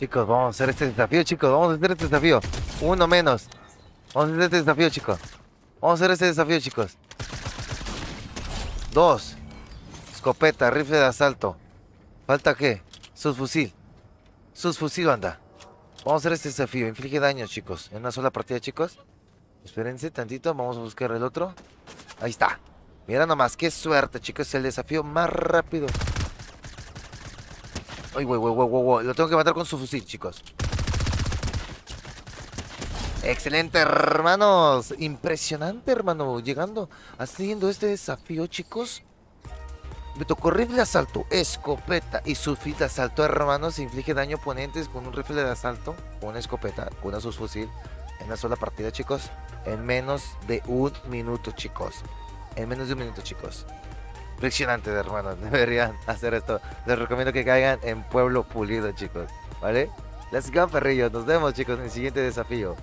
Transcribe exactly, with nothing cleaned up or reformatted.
Chicos, vamos a hacer este desafío, chicos. Vamos a hacer este desafío. Uno menos. Vamos a hacer este desafío, chicos. Vamos a hacer este desafío, chicos. Dos. Escopeta, rifle de asalto. ¿Falta qué? Subfusil. Subfusil, banda. Vamos a hacer este desafío. Inflige daños, chicos. En una sola partida, chicos. Espérense tantito. Vamos a buscar el otro. Ahí está. Mira nomás. Qué suerte, chicos. Es el desafío más rápido. Ay, güey, güey, güey, güey. Lo tengo que matar con su fusil, chicos. Excelente, hermanos. Impresionante, hermano. Llegando, haciendo este desafío, chicos. Me tocó rifle de asalto, escopeta y subfusil de asalto, hermanos. Inflige daño a oponentes con un rifle de asalto, con una escopeta, con una subfusil. En una sola partida, chicos. En menos de un minuto, chicos. En menos de un minuto, chicos. Impresionante, hermanos, deberían hacer esto. Les recomiendo que caigan en Pueblo Pulido, chicos, ¿vale? Let's go, perrillos, nos vemos, chicos, en el siguiente desafío.